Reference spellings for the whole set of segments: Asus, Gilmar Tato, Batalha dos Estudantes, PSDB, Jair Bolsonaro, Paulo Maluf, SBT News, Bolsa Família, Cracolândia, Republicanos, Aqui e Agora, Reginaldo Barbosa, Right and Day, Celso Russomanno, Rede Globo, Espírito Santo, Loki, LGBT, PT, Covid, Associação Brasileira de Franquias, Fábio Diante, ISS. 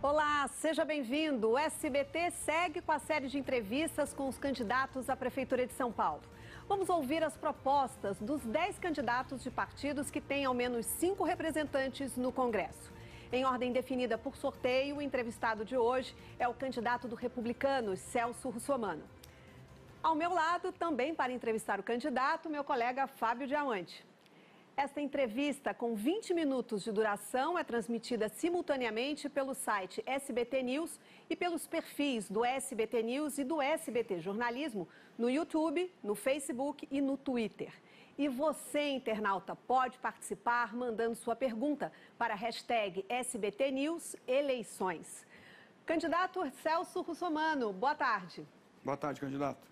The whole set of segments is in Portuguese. Olá, seja bem-vindo. O SBT segue com a série de entrevistas com os candidatos à Prefeitura de São Paulo. Vamos ouvir as propostas dos 10 candidatos de partidos que têm ao menos 5 representantes no Congresso. Em ordem definida por sorteio, o entrevistado de hoje é o candidato do Republicanos, Celso Russomanno. Ao meu lado, também para entrevistar o candidato, meu colega Fábio Diante. Esta entrevista, com 20 minutos de duração, é transmitida simultaneamente pelo site SBT News e pelos perfis do SBT News e do SBT Jornalismo no YouTube, no Facebook e no Twitter. E você, internauta, pode participar mandando sua pergunta para a hashtag SBT News Eleições. Candidato Celso Russomanno, boa tarde. Boa tarde, candidato.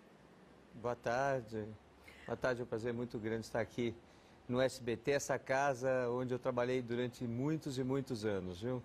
Boa tarde. Boa tarde, é um prazer muito grande estar aqui no SBT, essa casa onde eu trabalhei durante muitos e muitos anos, viu?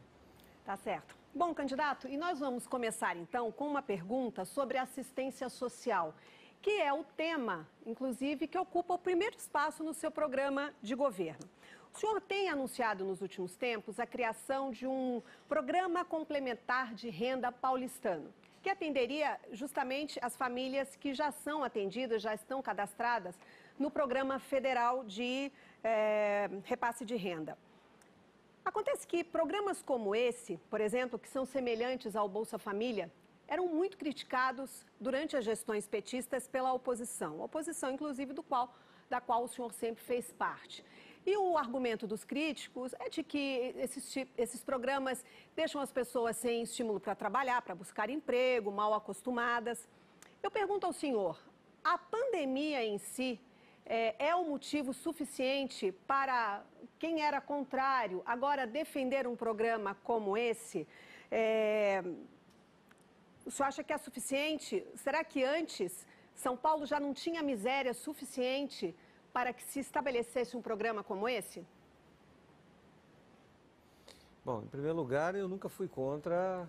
Tá certo. Bom, candidato, e nós vamos começar então com uma pergunta sobre assistência social, que é o tema, inclusive, que ocupa o primeiro espaço no seu programa de governo. O senhor tem anunciado nos últimos tempos a criação de um programa complementar de renda paulistano, que atenderia justamente as famílias que já são atendidas, já estão cadastradas no Programa Federal de Repasse de Renda. Acontece que programas como esse, por exemplo, que são semelhantes ao Bolsa Família, eram muito criticados durante as gestões petistas pela oposição. A oposição, inclusive, da qual o senhor sempre fez parte. E o argumento dos críticos é de que esses programas deixam as pessoas sem estímulo para trabalhar, para buscar emprego, mal acostumadas. Eu pergunto ao senhor, a pandemia em si é um motivo suficiente para quem era contrário agora defender um programa como esse? O senhor acha que é suficiente? Será que antes São Paulo já não tinha miséria suficiente para que se estabelecesse um programa como esse? Bom, em primeiro lugar, eu nunca fui contra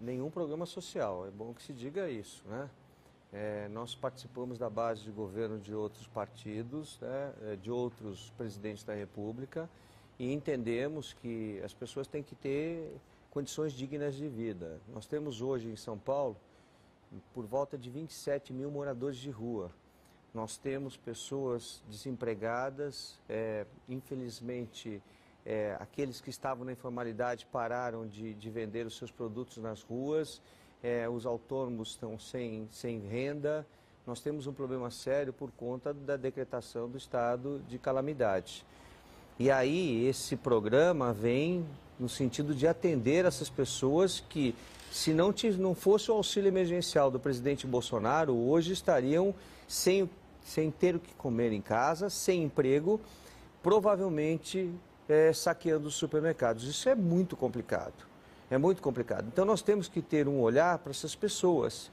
nenhum programa social. É bom que se diga isso, né? Nós participamos da base de governo de outros partidos, né, de outros presidentes da República, e entendemos que as pessoas têm que ter condições dignas de vida. Nós temos hoje em São Paulo por volta de 27 mil moradores de rua. Nós temos pessoas desempregadas, infelizmente aqueles que estavam na informalidade pararam de vender os seus produtos nas ruas, os autônomos estão sem renda. Nós temos um problema sério por conta da decretação do estado de calamidade. E aí esse programa vem no sentido de atender essas pessoas que, se não fosse o auxílio emergencial do presidente Bolsonaro, hoje estariam sem ter o que comer em casa, sem emprego, provavelmente saqueando os supermercados. Isso é muito complicado, é muito complicado. Então nós temos que ter um olhar para essas pessoas.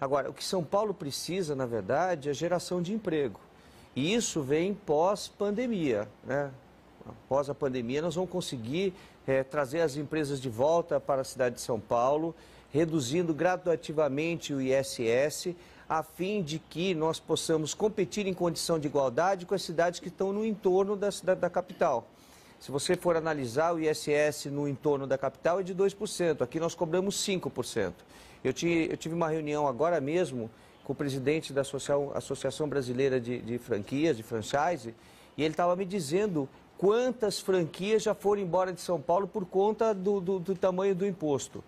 Agora, o que São Paulo precisa, na verdade, é geração de emprego. E isso vem pós-pandemia, né? Após a pandemia, nós vamos conseguir trazer as empresas de volta para a cidade de São Paulo, reduzindo gradativamente o ISS, a fim de que nós possamos competir em condição de igualdade com as cidades que estão no entorno da capital. Se você for analisar, o ISS no entorno da capital é de 2%, aqui nós cobramos 5%. Eu tive uma reunião agora mesmo com o presidente da Associação Brasileira de Franquias, de Franchise, e ele estava me dizendo quantas franquias já foram embora de São Paulo por conta do tamanho do imposto.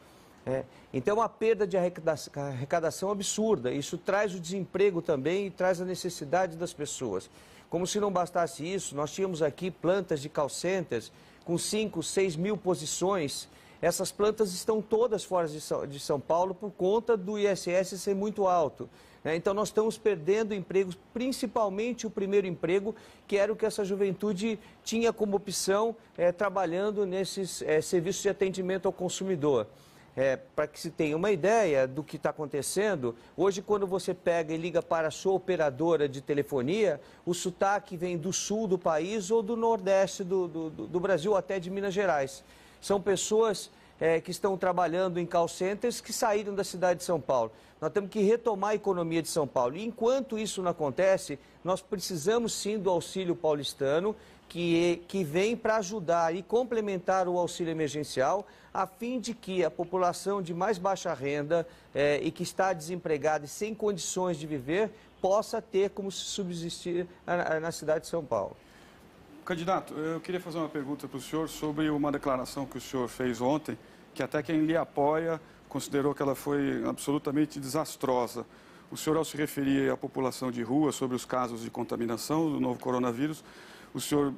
Então, uma perda de arrecadação absurda. Isso traz o desemprego também e traz a necessidade das pessoas. Como se não bastasse isso, nós tínhamos aqui plantas de call centers com 5, 6 mil posições. Essas plantas estão todas fora de São Paulo por conta do ISS ser muito alto. Então, nós estamos perdendo empregos, principalmente o primeiro emprego, que era o que essa juventude tinha como opção, trabalhando nesses serviços de atendimento ao consumidor. Para que se tenha uma ideia do que está acontecendo, hoje quando você pega e liga para a sua operadora de telefonia, o sotaque vem do sul do país ou do nordeste do Brasil, até de Minas Gerais. São pessoas que estão trabalhando em call centers que saíram da cidade de São Paulo. Nós temos que retomar a economia de São Paulo. E enquanto isso não acontece, nós precisamos sim do auxílio paulistano, que vem para ajudar e complementar o auxílio emergencial, a fim de que a população de mais baixa renda e que está desempregada e sem condições de viver, possa ter como se subsistir na cidade de São Paulo. Candidato, eu queria fazer uma pergunta para o senhor sobre uma declaração que o senhor fez ontem, que até quem lhe apoia considerou que ela foi absolutamente desastrosa. O senhor, ao se referir à população de rua sobre os casos de contaminação do novo coronavírus, o senhor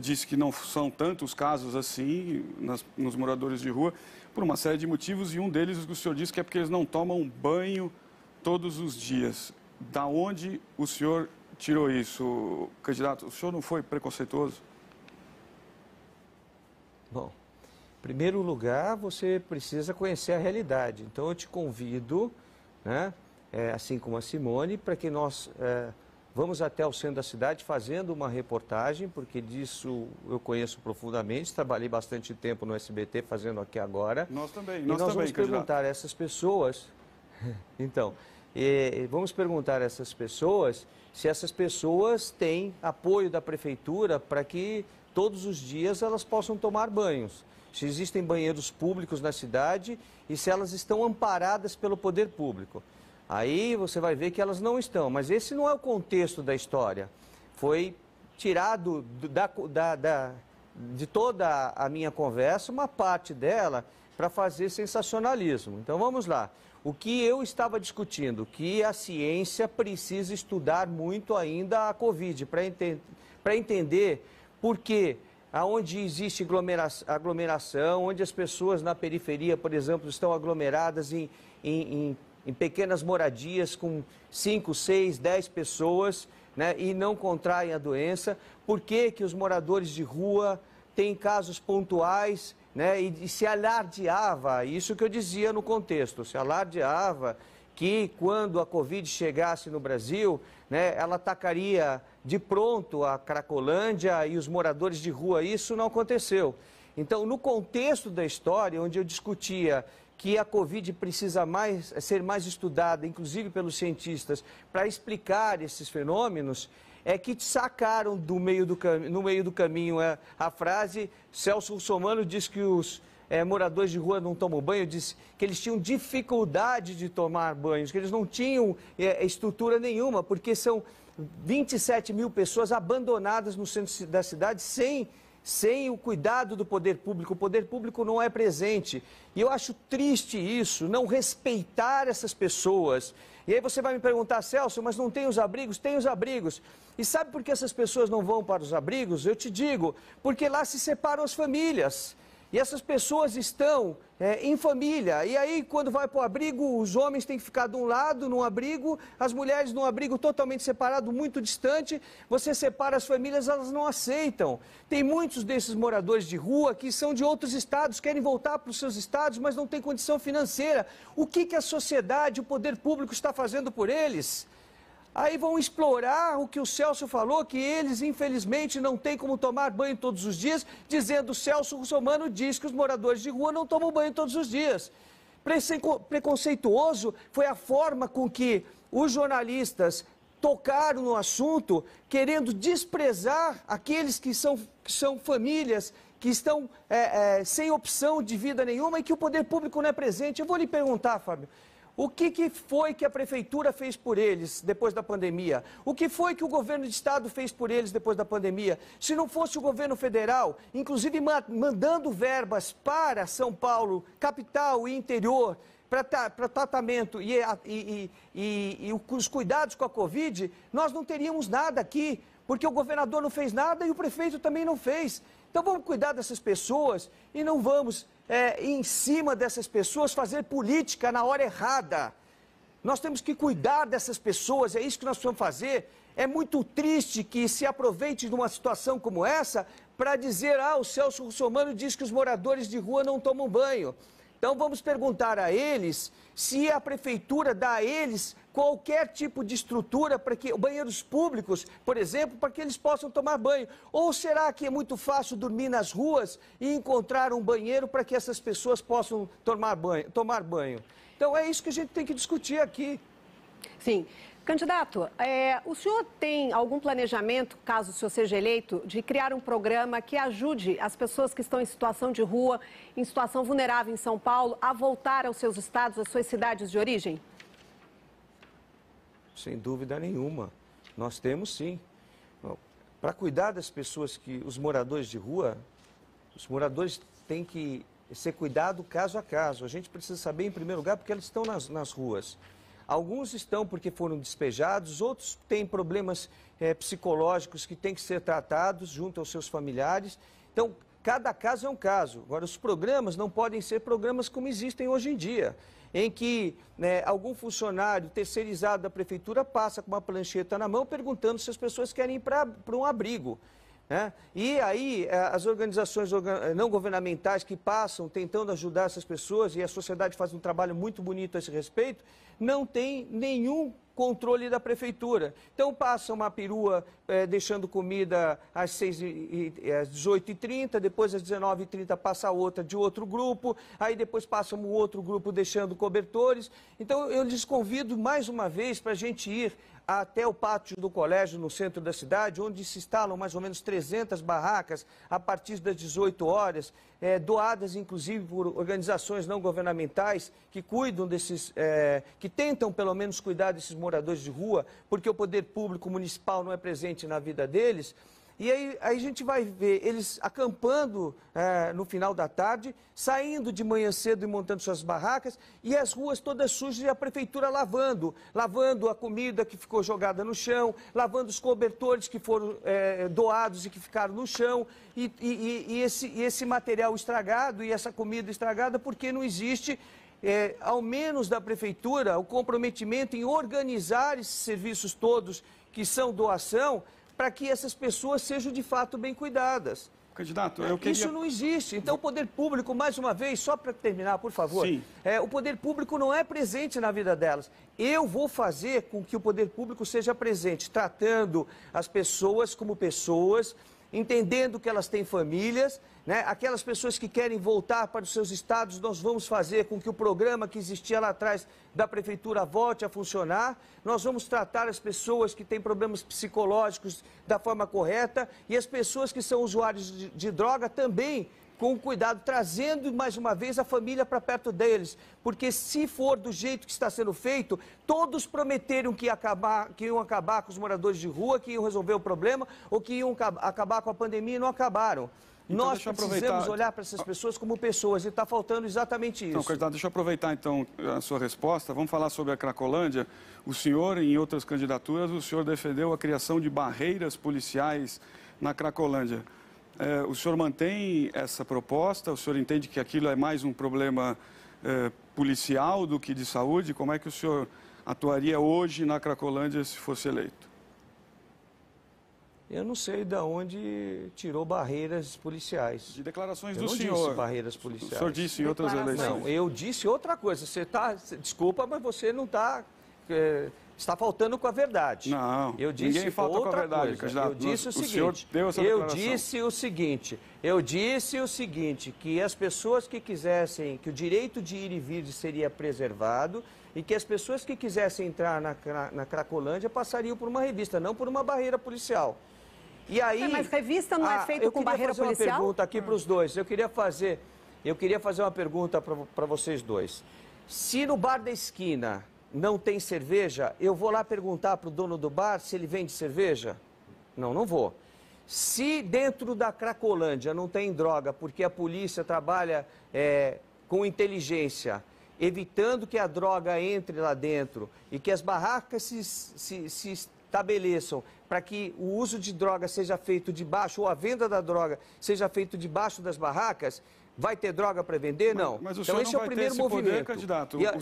disse que não são tantos casos assim nos moradores de rua, por uma série de motivos, e um deles o senhor disse que é porque eles não tomam banho todos os dias. Da onde o senhor tirou isso, candidato? O senhor não foi preconceituoso? Bom, em primeiro lugar, você precisa conhecer a realidade. Então, eu te convido, né, assim como a Simone, para que nós... vamos até o centro da cidade fazendo uma reportagem, porque disso eu conheço profundamente, trabalhei bastante tempo no SBT fazendo Aqui Agora. Nós também, nós também. Vamos perguntar a essas pessoas, então, vamos perguntar a essas pessoas se essas pessoas têm apoio da prefeitura para que todos os dias elas possam tomar banhos. Se existem banheiros públicos na cidade e se elas estão amparadas pelo poder público. Aí você vai ver que elas não estão, mas esse não é o contexto da história. Foi tirado de toda a minha conversa, uma parte dela, para fazer sensacionalismo. Então vamos lá. O que eu estava discutindo? Que a ciência precisa estudar muito ainda a Covid, para entender por que, onde existe aglomeração, onde as pessoas na periferia, por exemplo, estão aglomeradas em pequenas moradias com 5, 6, 10 pessoas, né, e não contraem a doença. Por que que os moradores de rua têm casos pontuais, né, e se alardeava, isso que eu dizia no contexto, se alardeava que quando a Covid chegasse no Brasil, né, ela atacaria de pronto a Cracolândia e os moradores de rua. Isso não aconteceu. Então, no contexto da história, onde eu discutia que a Covid precisa ser mais estudada, inclusive pelos cientistas, para explicar esses fenômenos, é que sacaram no meio do caminho a frase. Celso Russomanno diz que os moradores de rua não tomam banho, diz que eles tinham dificuldade de tomar banhos, que eles não tinham estrutura nenhuma, porque são 27 mil pessoas abandonadas no centro da cidade sem o cuidado do poder público. O poder público não é presente. E eu acho triste isso, não respeitar essas pessoas. E aí você vai me perguntar, Celso, mas não tem os abrigos? Tem os abrigos. E sabe por que essas pessoas não vão para os abrigos? Eu te digo, porque lá se separam as famílias. E essas pessoas estão em família. E aí, quando vai para o abrigo, os homens têm que ficar de um lado, num abrigo, as mulheres num abrigo totalmente separado, muito distante. Você separa as famílias, elas não aceitam. Tem muitos desses moradores de rua que são de outros estados, querem voltar para os seus estados, mas não têm condição financeira. O que que a sociedade, o poder público está fazendo por eles? Aí vão explorar o que o Celso falou, que eles, infelizmente, não têm como tomar banho todos os dias, dizendo que o Celso Russomanno diz que os moradores de rua não tomam banho todos os dias. Preconceituoso foi a forma com que os jornalistas tocaram no assunto, querendo desprezar aqueles que são famílias, que estão sem opção de vida nenhuma e que o poder público não é presente. Eu vou lhe perguntar, Fábio. O que foi que a prefeitura fez por eles depois da pandemia? O que foi que o governo de estado fez por eles depois da pandemia? Se não fosse o governo federal, inclusive mandando verbas para São Paulo, capital e interior, para tratamento e os cuidados com a Covid, nós não teríamos nada aqui, porque o governador não fez nada e o prefeito também não fez. Então vamos cuidar dessas pessoas e não vamos... em cima dessas pessoas, fazer política na hora errada. Nós temos que cuidar dessas pessoas, é isso que nós precisamos fazer. É muito triste que se aproveite de uma situação como essa para dizer, o Celso Russomanno diz que os moradores de rua não tomam banho. Então vamos perguntar a eles se a prefeitura dá a eles qualquer tipo de estrutura para que banheiros públicos, por exemplo, para que eles possam tomar banho. Ou será que é muito fácil dormir nas ruas e encontrar um banheiro para que essas pessoas possam tomar banho? Então é isso que a gente tem que discutir aqui. Sim. Candidato, o senhor tem algum planejamento, caso o senhor seja eleito, de criar um programa que ajude as pessoas que estão em situação de rua, em situação vulnerável em São Paulo, a voltar aos seus estados, às suas cidades de origem? Sem dúvida nenhuma. Nós temos sim. Para cuidar das pessoas, que os moradores de rua, os moradores têm que ser cuidado caso a caso. A gente precisa saber, em primeiro lugar, porque eles estão nas ruas. Alguns estão porque foram despejados, outros têm problemas psicológicos que têm que ser tratados junto aos seus familiares. Então, cada caso é um caso. Agora, os programas não podem ser programas como existem hoje em dia, em que algum funcionário terceirizado da prefeitura passa com uma plancheta na mão perguntando se as pessoas querem ir para um abrigo. E aí as organizações não governamentais que passam tentando ajudar essas pessoas, e a sociedade faz um trabalho muito bonito a esse respeito, não tem nenhum controle da prefeitura. Então passa uma perua deixando comida às 18h30, depois às 19h30 passa outra de outro grupo, aí depois passa um outro grupo deixando cobertores. Então eu lhes convido mais uma vez para a gente ir até o pátio do colégio no centro da cidade, onde se instalam mais ou menos 300 barracas a partir das 18 horas, doadas inclusive por organizações não governamentais que cuidam desses, que tentam pelo menos cuidar desses moradores de rua, porque o poder público municipal não é presente na vida deles. E aí a gente vai ver eles acampando no final da tarde, saindo de manhã cedo e montando suas barracas, e as ruas todas sujas e a prefeitura lavando a comida que ficou jogada no chão, lavando os cobertores que foram doados e que ficaram no chão, e esse material estragado e essa comida estragada, porque não existe, ao menos da prefeitura, o comprometimento em organizar esses serviços todos que são doação, para que essas pessoas sejam de fato bem cuidadas. Candidato, eu queria... Isso não existe. Então o poder público, mais uma vez, só para terminar, por favor, o poder público não é presente na vida delas. Eu vou fazer com que o poder público seja presente, tratando as pessoas como pessoas, entendendo que elas têm famílias, aquelas pessoas que querem voltar para os seus estados, nós vamos fazer com que o programa que existia lá atrás da prefeitura volte a funcionar. Nós vamos tratar as pessoas que têm problemas psicológicos da forma correta, e as pessoas que são usuários de droga também com cuidado, trazendo mais uma vez a família para perto deles, porque se for do jeito que está sendo feito, todos prometeram que iam acabar com os moradores de rua, que iam resolver o problema, ou que iam acabar com a pandemia, e não acabaram. Então, nós precisamos olhar para essas pessoas como pessoas, e está faltando exatamente isso. Então, candidato, deixa eu aproveitar então a sua resposta. Vamos falar sobre a Cracolândia. O senhor, em outras candidaturas, o senhor defendeu a criação de barreiras policiais na Cracolândia. O senhor mantém essa proposta? O senhor entende que aquilo é mais um problema policial do que de saúde? Como é que o senhor atuaria hoje na Cracolândia se fosse eleito? Eu não sei de onde tirou barreiras policiais. De declarações do senhor. Eu não disse barreiras policiais. O senhor disse em outras eleições. Não, eu disse outra coisa. Você está... Desculpa, mas você não está... Está faltando com a verdade. Não, eu disse ninguém falta outra com a verdade, candidato. Eu disse o seguinte, eu disse o seguinte, que as pessoas que quisessem, que o direito de ir e vir seria preservado, e que as pessoas que quisessem entrar na Cracolândia passariam por uma revista, não por uma barreira policial. E aí, mas revista não é feito com barreira policial? Eu queria fazer uma pergunta aqui para os dois. Eu queria fazer uma pergunta para vocês dois. Se no bar da esquina... não tem cerveja, eu vou lá perguntar para o dono do bar se ele vende cerveja? Não, não vou. Se dentro da Cracolândia não tem droga, porque a polícia trabalha com inteligência, evitando que a droga entre lá dentro, e que as barracas se estabeleçam para que o uso de droga seja feito debaixo, ou a venda da droga seja feito debaixo das barracas... Vai ter droga para vender? Não. Mas o senhor então, esse não vai é o primeiro ter esse movimento. Poder, candidato. E, o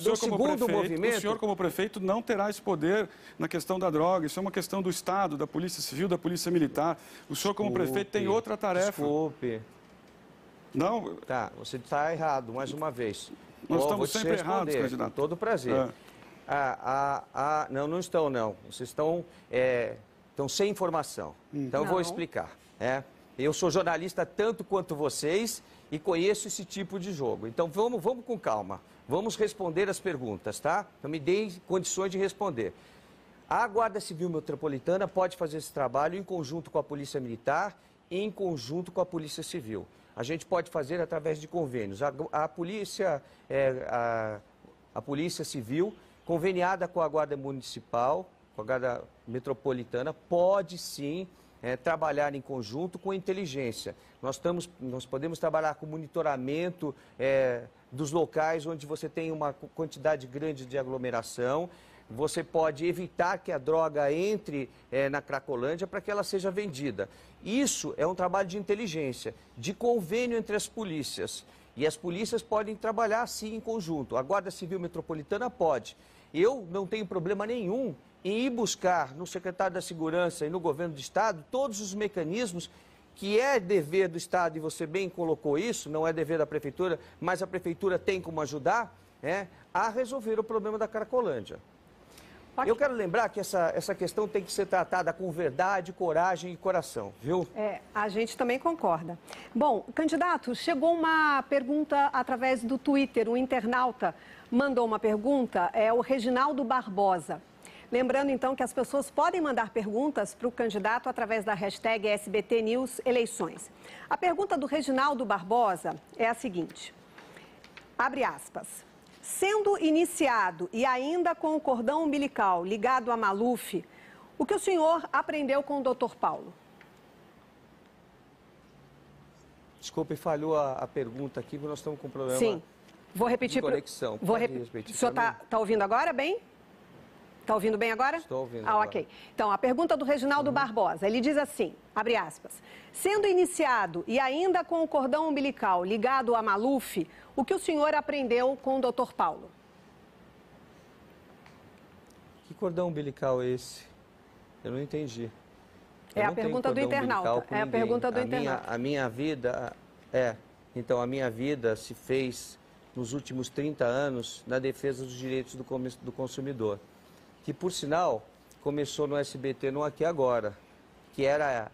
senhor, como prefeito, não terá esse poder na questão da droga. Isso é uma questão do Estado, da Polícia Civil, da Polícia Militar. O senhor, como prefeito, tem outra tarefa. Desculpe. Não? Tá, você está errado, mais uma vez. Nós estamos sempre errados, candidato. Com todo prazer. Não, não estão, não. Vocês estão sem informação. Então, eu vou explicar. Eu sou jornalista tanto quanto vocês... e conheço esse tipo de jogo. Então, vamos com calma. Vamos responder as perguntas, tá? Então, me deem condições de responder. A Guarda Civil Metropolitana pode fazer esse trabalho em conjunto com a Polícia Militar e em conjunto com a Polícia Civil. A gente pode fazer através de convênios. A Polícia Civil, conveniada com a Guarda Municipal, com a Guarda Metropolitana, pode sim trabalhar em conjunto com a inteligência. Nós podemos trabalhar com monitoramento dos locais onde você tem uma quantidade grande de aglomeração. Você pode evitar que a droga entre na Cracolândia para que ela seja vendida. Isso é um trabalho de inteligência, de convênio entre as polícias. E as polícias podem trabalhar, sim, em conjunto. A Guarda Civil Metropolitana pode. Eu não tenho problema nenhum em ir buscar no secretário da Segurança e no governo do Estado todos os mecanismos que é dever do Estado, e você bem colocou isso, não é dever da Prefeitura, mas a Prefeitura tem como ajudar a resolver o problema da Cracolândia. Eu quero lembrar que essa questão tem que ser tratada com verdade, coragem e coração, viu? É, a gente também concorda. Bom, candidato, chegou uma pergunta através do Twitter, um internauta mandou uma pergunta, é o Reginaldo Barbosa. Lembrando, então, que as pessoas podem mandar perguntas para o candidato através da hashtag SBT News Eleições. A pergunta do Reginaldo Barbosa é a seguinte, abre aspas. Sendo iniciado e ainda com o cordão umbilical ligado a Maluf, o que o senhor aprendeu com o doutor Paulo? Desculpe, falhou a pergunta aqui, porque nós estamos com problema Sim. Vou repetir de conexão. O senhor está ouvindo agora bem? Está ouvindo bem agora? Estou ouvindo agora. Ok. Então, a pergunta do Reginaldo Barbosa, ele diz assim, abre aspas, sendo iniciado e ainda com o cordão umbilical ligado a Maluf, o que o senhor aprendeu com o doutor Paulo? Que cordão umbilical é esse? Eu não entendi. É a pergunta do internauta. É a pergunta do internauta. A minha vida, então, a minha vida se fez nos últimos 30 anos na defesa dos direitos do consumidor. Que, por sinal, começou no SBT, no Aqui e Agora, que era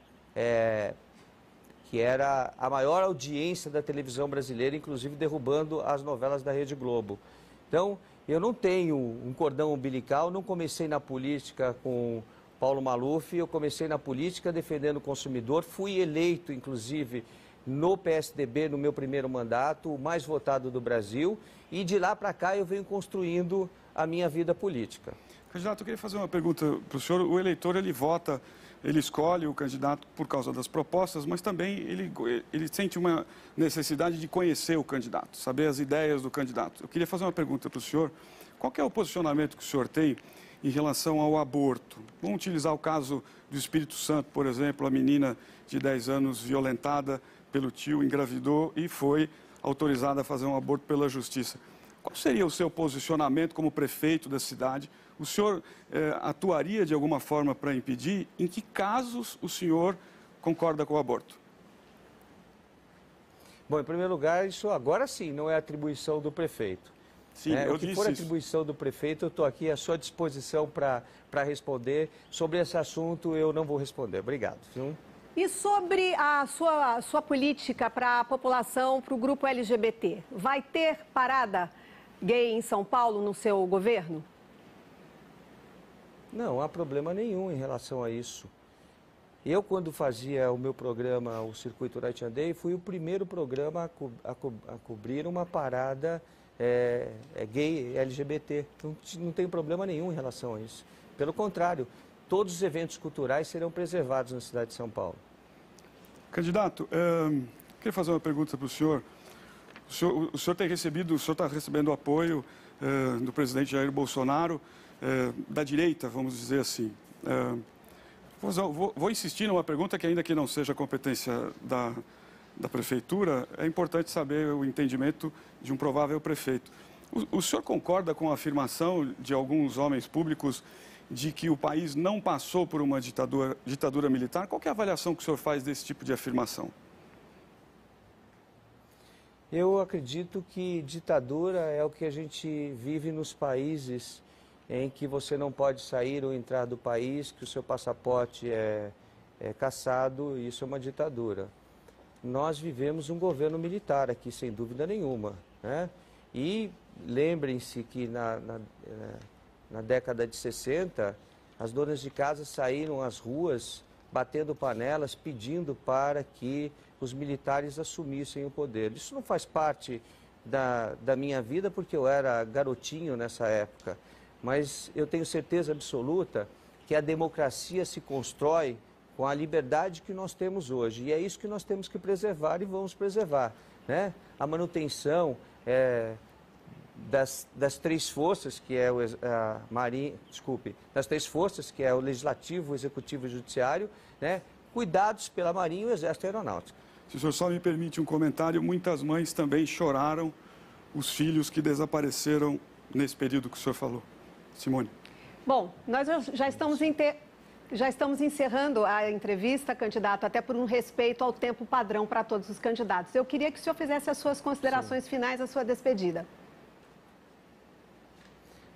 a maior audiência da televisão brasileira, inclusive derrubando as novelas da Rede Globo. Então, eu não tenho um cordão umbilical, não comecei na política com Paulo Maluf, eu comecei na política defendendo o consumidor, fui eleito, inclusive, no PSDB, no meu primeiro mandato, o mais votado do Brasil, e de lá para cá eu venho construindo a minha vida política. Candidato, eu queria fazer uma pergunta para o senhor. O eleitor, ele vota, ele escolhe o candidato por causa das propostas, mas também ele sente uma necessidade de conhecer o candidato, saber as ideias do candidato. Eu queria fazer uma pergunta para o senhor. Qual que é o posicionamento que o senhor tem em relação ao aborto? Vamos utilizar o caso do Espírito Santo, por exemplo, a menina de 10 anos violentada pelo tio, engravidou e foi autorizada a fazer um aborto pela justiça. Qual seria o seu posicionamento como prefeito da cidade? O senhor atuaria de alguma forma para impedir? Em que casos o senhor concorda com o aborto? Bom, em primeiro lugar, isso agora sim não é atribuição do prefeito. Sim, eu disse isso. O que for atribuição do prefeito, eu estou aqui à sua disposição para responder. Sobre esse assunto, eu não vou responder. Obrigado. Sim. E sobre a sua política para a população, para o grupo LGBT, vai ter parada gay em São Paulo no seu governo? Não há problema nenhum em relação a isso. Eu, quando fazia o meu programa, o Circuito Right and Day, fui o primeiro programa a cobrir uma parada gay LGBT. Então, não tem problema nenhum em relação a isso. Pelo contrário, todos os eventos culturais serão preservados na cidade de São Paulo. Candidato, queria fazer uma pergunta para o senhor. O senhor está recebendo apoio do presidente Jair Bolsonaro, da direita, vamos dizer assim. Vou insistir numa pergunta que, ainda que não seja competência da prefeitura, é importante saber o entendimento de um provável prefeito. O senhor concorda com a afirmação de alguns homens públicos de que o país não passou por uma ditadura militar? Qual que é a avaliação que o senhor faz desse tipo de afirmação? Eu acredito que ditadura é o que a gente vive nos países em que você não pode sair ou entrar do país, que o seu passaporte é cassado, isso é uma ditadura. Nós vivemos um governo militar aqui, sem dúvida nenhuma, né? E lembrem-se que na década de 60, As donas de casa saíram às ruas batendo panelas, pedindo para que os militares assumissem o poder. Isso não faz parte da minha vida, porque eu era garotinho nessa época. Mas eu tenho certeza absoluta que a democracia se constrói com a liberdade que nós temos hoje. E é isso que nós temos que preservar e vamos preservar, né? A manutenção das três forças que é das três forças que é o Legislativo, o Executivo e o Judiciário, né? Cuidados pela Marinha, o Exército e a Aeronáutica. Se o senhor só me permite um comentário, muitas mães também choraram os filhos que desapareceram nesse período que o senhor falou. Simone. Bom, nós já estamos encerrando a entrevista, candidato, até por um respeito ao tempo padrão para todos os candidatos. Eu queria que o senhor fizesse as suas considerações finais, a sua despedida.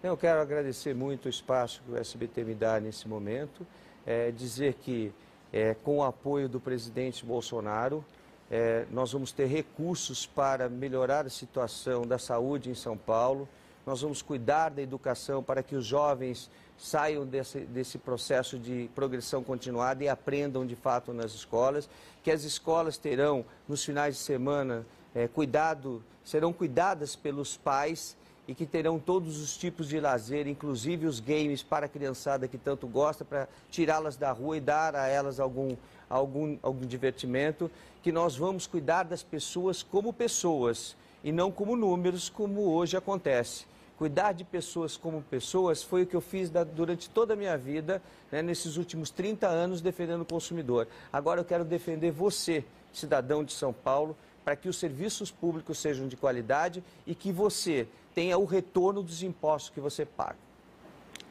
Eu quero agradecer muito o espaço que o SBT me dá nesse momento, dizer que com o apoio do presidente Bolsonaro, nós vamos ter recursos para melhorar a situação da saúde em São Paulo, nós vamos cuidar da educação para que os jovens saiam desse processo de progressão continuada e aprendam de fato nas escolas, que as escolas terão, nos finais de semana, serão cuidadas pelos pais e que terão todos os tipos de lazer, inclusive os games para a criançada que tanto gosta, para tirá-las da rua e dar a elas algum divertimento, que nós vamos cuidar das pessoas como pessoas e não como números, como hoje acontece. Cuidar de pessoas como pessoas foi o que eu fiz durante toda a minha vida, né, nesses últimos 30 anos, defendendo o consumidor. Agora eu quero defender você, cidadão de São Paulo, para que os serviços públicos sejam de qualidade e que você tenha o retorno dos impostos que você paga.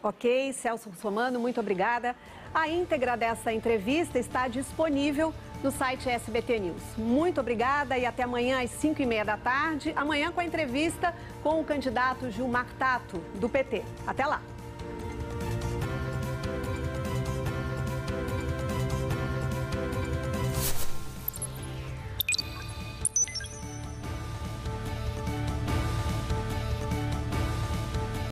Ok, Celso Russomanno, muito obrigada. A íntegra dessa entrevista está disponível no site SBT News. Muito obrigada e até amanhã às 5h30 da tarde. Amanhã com a entrevista com o candidato Gilmar Tato, do PT. Até lá.